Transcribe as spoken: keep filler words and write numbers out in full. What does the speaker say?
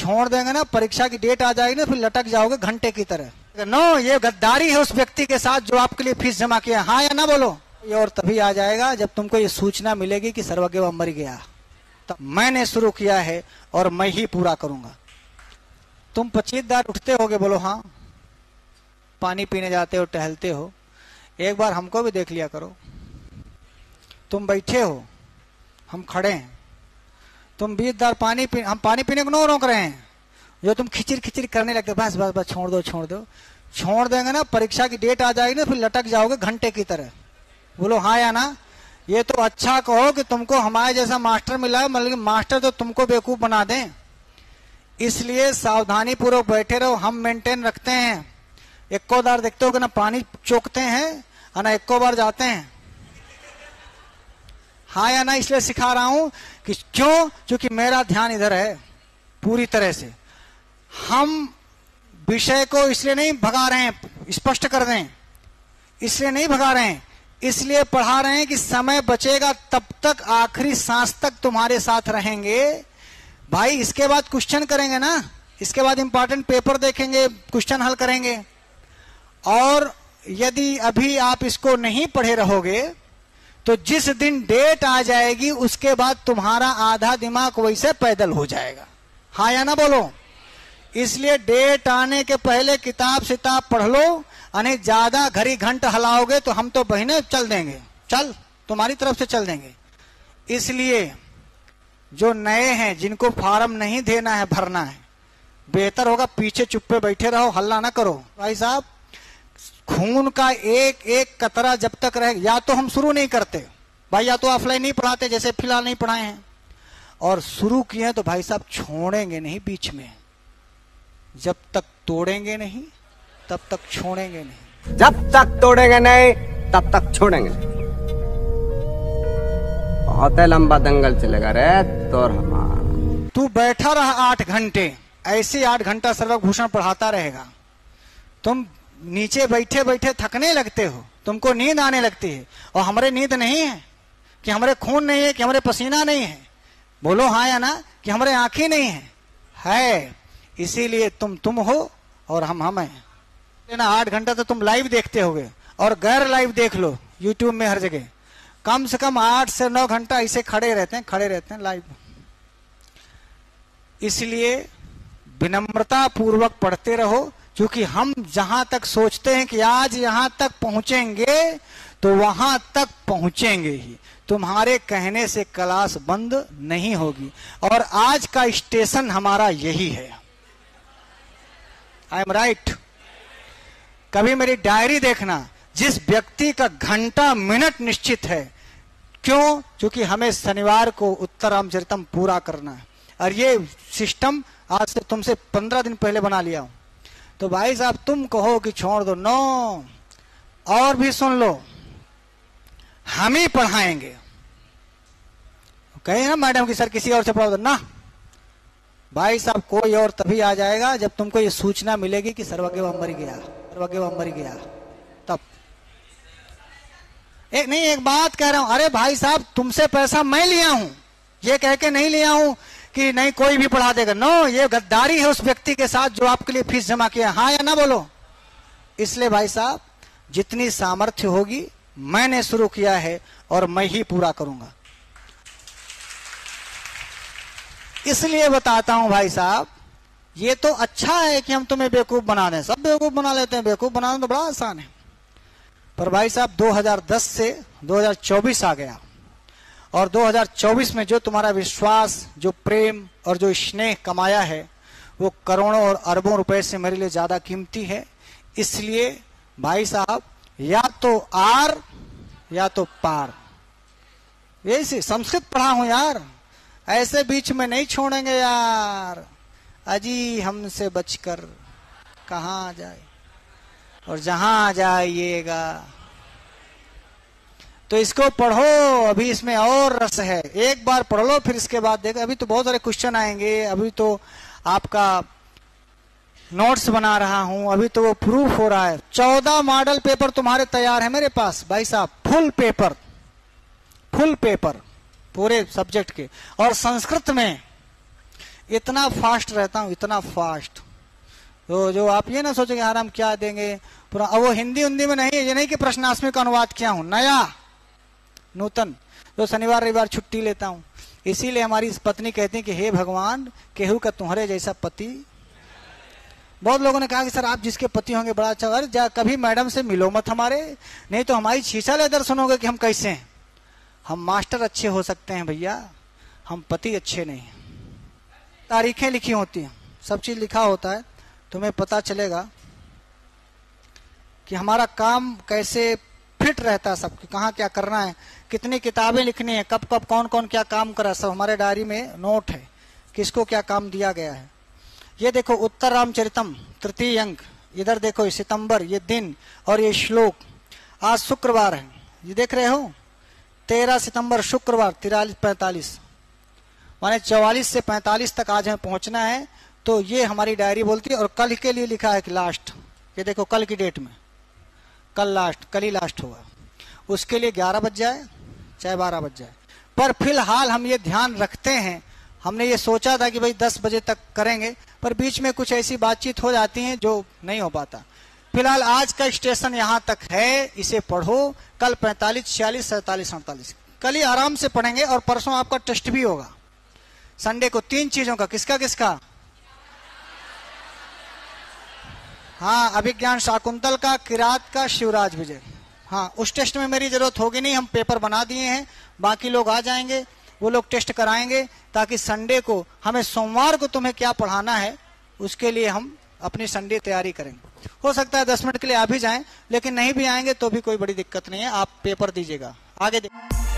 छोड़ देंगे ना, परीक्षा की डेट आ जाएगी ना, फिर लटक जाओगे घंटे की तरह। नो, ये गद्दारी है उस व्यक्ति के साथ जो आपके लिए फीस जमा किया। हाँ या ना बोलो। ये और तभी आ जाएगा जब तुमको ये सूचना मिलेगी कि सर्वज्ञ मर गया, तब मैंने शुरू किया है और मैं ही पूरा करूंगा। तुम पचीदार उठते होगे, बोलो हाँ। पानी पीने जाते हो, टहलते हो, एक बार हमको भी देख लिया करो। तुम बैठे हो, हम खड़े हैं, तुम बीसदार पानी पी, हम पानी पीने को नो रोक रहे हैं, जो तुम खिचिर खिचिर करने लगते, बस बस बस छोड़ दो छोड़ दो छोड़ देंगे ना, परीक्षा की डेट आ जाएगी ना, फिर लटक जाओगे घंटे की तरह। बोलो हाँ या ना। ये तो अच्छा कहो कि तुमको हमारे जैसा मास्टर मिला, मतलब मास्टर तो तुमको बेवकूफ बना दें, इसलिए सावधानी पूर्वक बैठे रहो। हम मेंटेन रखते हैं, इक्को बार देखते हो कि ना पानी चोकते हैं और ना इक्को बार जाते हैं। हाँ या ना। इसलिए सिखा रहा हूं कि क्यों, क्योंकि मेरा ध्यान इधर है पूरी तरह से। हम विषय को इसलिए नहीं भगा रहे हैं, स्पष्ट कर दें, इसलिए नहीं भगा रहे हैं, इसलिए पढ़ा रहे हैं कि समय बचेगा तब तक, आखिरी सांस तक तुम्हारे साथ रहेंगे भाई। इसके बाद क्वेश्चन करेंगे ना, इसके बाद इंपॉर्टेंट पेपर देखेंगे, क्वेश्चन हल करेंगे। और यदि अभी आप इसको नहीं पढ़े रहोगे तो जिस दिन डेट आ जाएगी उसके बाद तुम्हारा आधा दिमाग वैसे पैदल हो जाएगा। हाँ या ना बोलो। इसलिए डेट आने के पहले किताब सिताब पढ़ लो, यानी ज्यादा घड़ी घंट हलाओगे तो हम तो बहने चल देंगे, चल तुम्हारी तरफ से चल देंगे। इसलिए जो नए हैं, जिनको फार्म नहीं देना है, भरना है, बेहतर होगा पीछे चुप्पे बैठे रहो, हल्ला ना करो। भाई साहब, खून का एक एक कतरा जब तक रहेगा, या तो हम शुरू नहीं करते भाई, या तो ऑफलाइन नहीं पढ़ाते जैसे फिलहाल नहीं पढ़ाए हैं, और शुरू किए हैं तो भाई साहब छोड़ेंगे नहीं बीच में, जब तक तोड़ेंगे नहीं तब तक छोड़ेंगे नहीं। जब तक तोड़ेंगे नहीं तब तक छोड़ेंगे नहीं। बहुत लंबा दंगल चलेगा रे तोर हमारा। तू बैठा रहा आठ घंटे, ऐसे आठ घंटा सर्वभूषण पढ़ाता रहेगा। तुम नीचे बैठे बैठे थकने लगते हो, तुमको नींद आने लगती है, और हमारे नींद नहीं है कि हमारे खून नहीं है, कि हमारे पसीना नहीं है, बोलो हाँ या ना, कि हमारे आंखें नहीं है, है। इसीलिए तुम तुम हो और हम हम हैं ना। आठ घंटा तो तुम लाइव देखते होगे, और गैर लाइव देख लो यूट्यूब में हर जगह, कम से कम आठ से नौ घंटा ऐसे खड़े रहते हैं खड़े रहते हैं लाइव। इसलिए विनम्रता पूर्वक पढ़ते रहो, क्योंकि हम जहां तक सोचते हैं कि आज यहां तक पहुंचेंगे तो वहां तक पहुंचेंगे ही। तुम्हारे कहने से क्लास बंद नहीं होगी, और आज का स्टेशन हमारा यही है। I am right. कभी मेरी डायरी देखना, जिस व्यक्ति का घंटा मिनट निश्चित है, क्यों, क्योंकि हमें शनिवार को उत्तररामचरितम पूरा करना है, और ये सिस्टम आज से तुमसे पंद्रह दिन पहले बना लिया हूं। तो भाई साहब, तुम कहो कि छोड़ दो, नो। और भी सुन लो, हम ही पढ़ाएंगे। कहे ना मैडम कि सर किसी और से पढ़ा दो ना, भाई साहब कोई और तभी आ जाएगा जब तुमको ये सूचना मिलेगी कि सर्वज्ञ मर गया, सर्वज्ञ मर गया, तब। एक नहीं, एक बात कह रहा हूं, अरे भाई साहब तुमसे पैसा मैं लिया हूं, ये कह के नहीं लिया हूं कि नहीं कोई भी पढ़ा देगा। नो, ये गद्दारी है उस व्यक्ति के साथ जो आपके लिए फीस जमा किया। हाँ या ना बोलो। इसलिए भाई साहब, जितनी सामर्थ्य होगी, मैंने शुरू किया है और मैं ही पूरा करूंगा। इसलिए बताता हूं भाई साहब, ये तो अच्छा है कि हम तुम्हें बेवकूफ बना दें, सब बेवकूफ बना लेते हैं, बेवकूफ बनाना तो बड़ा आसान है। पर भाई साहब, दो हज़ार दस से दो हज़ार चौबीस आ गया, और दो हज़ार चौबीस में जो तुम्हारा विश्वास, जो प्रेम और जो स्नेह कमाया है, वो करोड़ों और अरबों रुपए से मेरे लिए ज्यादा कीमती है। इसलिए भाई साहब, या तो आर या तो पार, यही से संस्कृत पढ़ा हूं यार, ऐसे बीच में नहीं छोड़ेंगे यार, अजी हमसे बचकर कहां जाए, और जहां जाइएगा। तो इसको पढ़ो, अभी इसमें और रस है, एक बार पढ़ लो, फिर इसके बाद देखो। अभी तो बहुत सारे क्वेश्चन आएंगे, अभी तो आपका नोट्स बना रहा हूं, अभी तो वो प्रूफ हो रहा है। चौदह मॉडल पेपर तुम्हारे तैयार है मेरे पास भाई साहब, फुल पेपर, फुल पेपर पूरे सब्जेक्ट के, और संस्कृत में इतना फास्ट रहता हूँ, इतना फास्ट। तो जो आप ये ना सोचेंगे यार हम क्या देंगे पूरा, अब वो हिंदी हिंदी में नहीं, ये नहीं कि प्रश्नास्मी का अनुवाद किया हूँ, नया नूतन। तो शनिवार रविवार छुट्टी लेता हूँ, इसीलिए हमारी पत्नी कहती है कि हे भगवान केहू का तुम्हारे जैसा पति। बहुत लोगों ने कहा कि सर आप जिसके पति होंगे बड़ा अच्छा, अरे जा कभी मैडम से मिलो मत हमारे, नहीं तो हमारी शीशा ले दर्शन होगा कि हम कैसे हैं। हम मास्टर अच्छे हो सकते हैं भैया, हम पति अच्छे नहीं। तारीखें लिखी होती हैं, सब चीज लिखा होता है, तुम्हें पता चलेगा कि हमारा काम कैसे फिट रहता है, सब कहाँ क्या करना है, कितनी किताबें लिखनी है, कब कब कौन कौन क्या काम करा, सब हमारे डायरी में नोट है, किसको क्या काम दिया गया है। ये देखो उत्तररामचरितम तृतीय अंक, इधर देखो सितंबर, ये दिन और ये श्लोक। आज शुक्रवार है, ये देख रहे हो तेरह सितंबर शुक्रवार, तिरालीस पैंतालीस माने चौवालीस से पैंतालीस तक आज हमें पहुंचना है। तो ये हमारी डायरी बोलती है, और कल के लिए लिखा है कि लास्ट, ये देखो कल की डेट में, कल लास्ट, कल ही लास्ट होगा। उसके लिए ग्यारह बज जाए चाहे बारह बज जाए, पर फिलहाल हम ये ध्यान रखते हैं। हमने ये सोचा था कि भाई दस बजे तक करेंगे, पर बीच में कुछ ऐसी बातचीत हो जाती है जो नहीं हो पाता। फिलहाल आज का स्टेशन यहाँ तक है, इसे पढ़ो। कल पैंतालीस छियालीस सैंतालीस अड़तालीस, कल ही आराम से पढ़ेंगे, और परसों आपका टेस्ट भी होगा संडे को, तीन चीजों का। किसका किसका? हाँ, अभिज्ञान शाकुंतल का, किरात का, शिवराज विजय। हाँ, उस टेस्ट में मेरी जरूरत होगी नहीं, हम पेपर बना दिए हैं, बाकी लोग आ जाएंगे, वो लोग टेस्ट कराएंगे, ताकि संडे को हमें, सोमवार को तुम्हें क्या पढ़ाना है उसके लिए हम अपनी संडे तैयारी करेंगे। हो सकता है दस मिनट के लिए आ भी जाएं, लेकिन नहीं भी आएंगे तो भी कोई बड़ी दिक्कत नहीं है, आप पेपर दीजिएगा। आगे देखें।